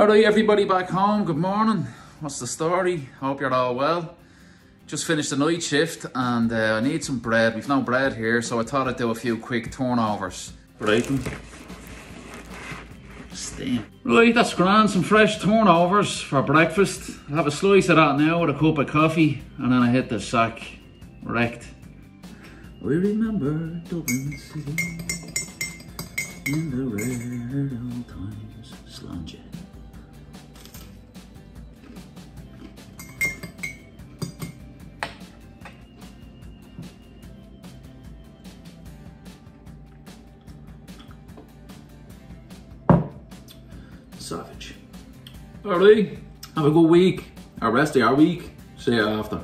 Alright everybody back home, good morning. What's the story? Hope you're all well. Just finished the night shift and I need some bread. We've no bread here, so I thought I'd do a few quick turnovers. Break them. Steam. Right, that's grand. Some fresh turnovers for breakfast. I'll have a slice of that now with a cup of coffee and then I hit the sack. Wrecked. We remember Dublin City in the red old times. Slanted. Savage. Alright, have a good week. Our rest of our week. See you after.